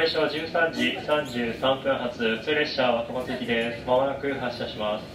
列車は13時33分発、普通列車は小松行きです。まもなく発車します。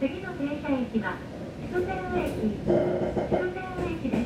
次の停車駅は筑前野駅です。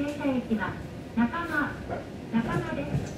停車駅は中野です。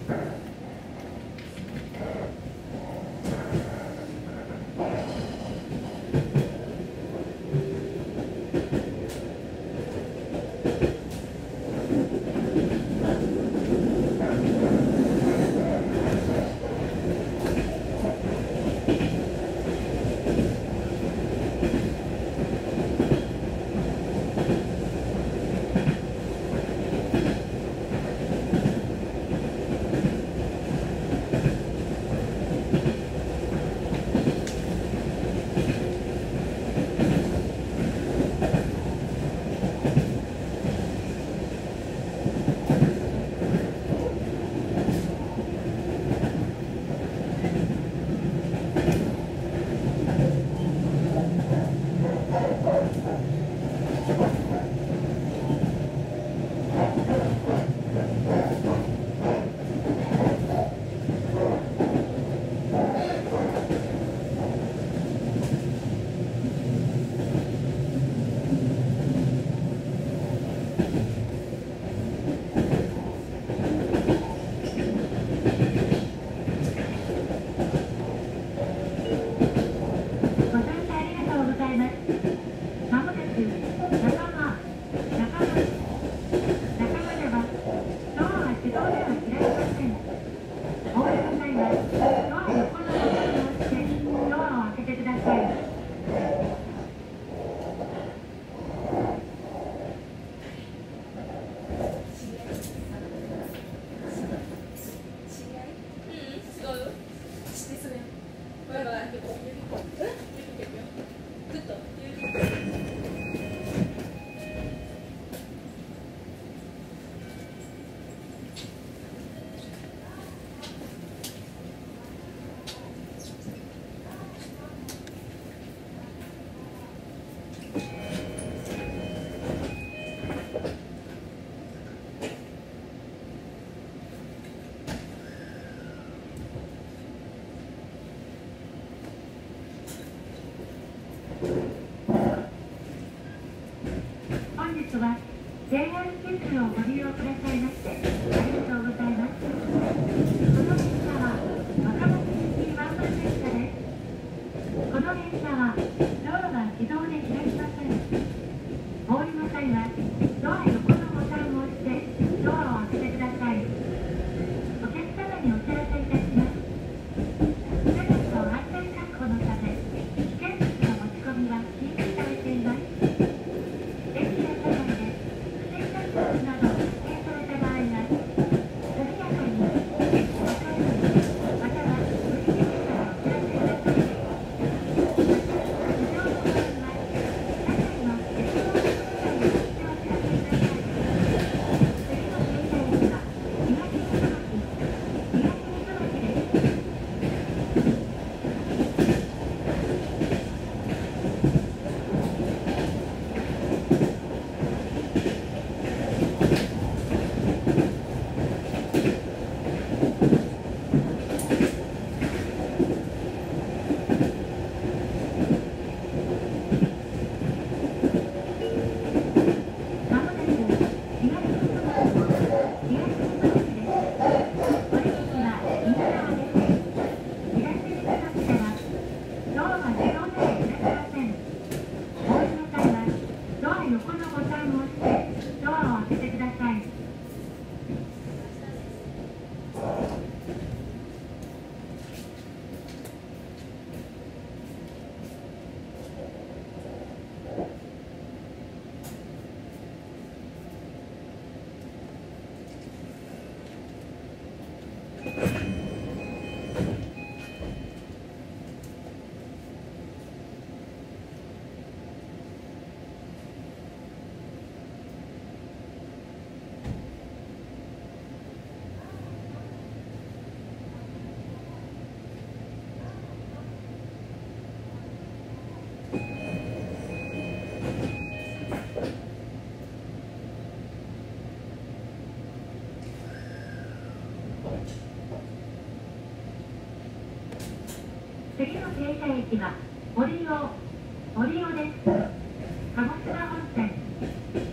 次の停車駅は折尾です。鹿児島本線、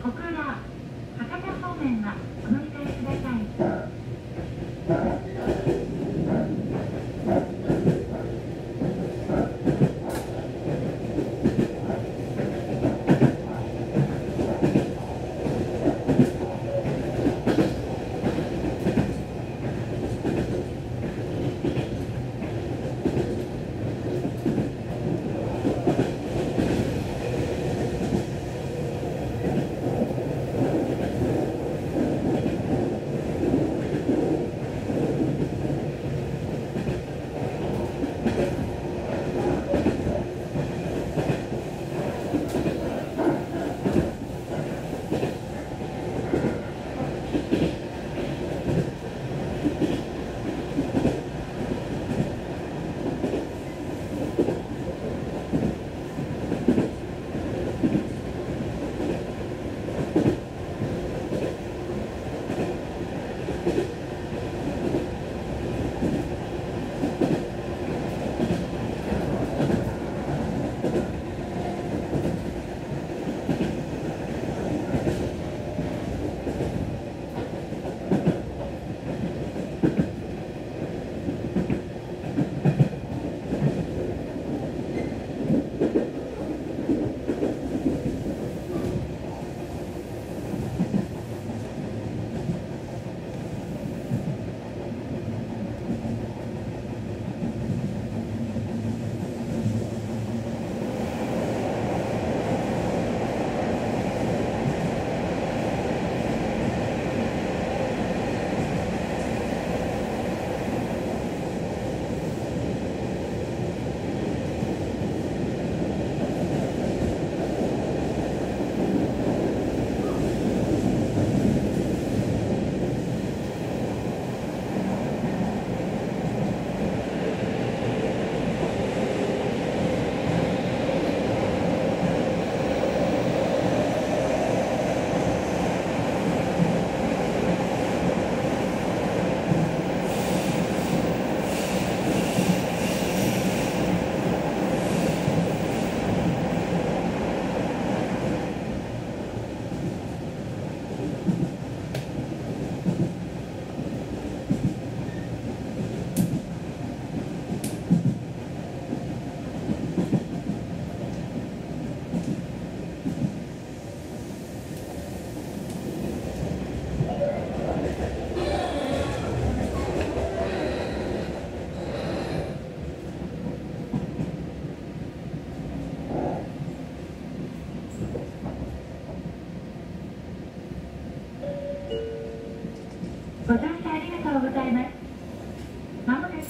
小倉、博多方面は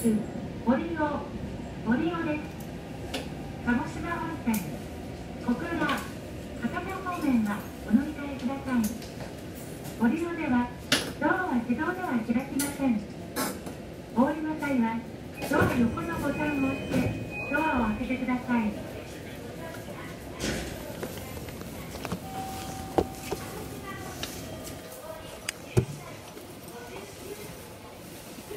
です。森尾です。鹿児島本線、小倉、博多方面はお乗り換えください。森尾ではドアは自動では開きません。お降りの際はドア横のボタンを押してドアを開けてください。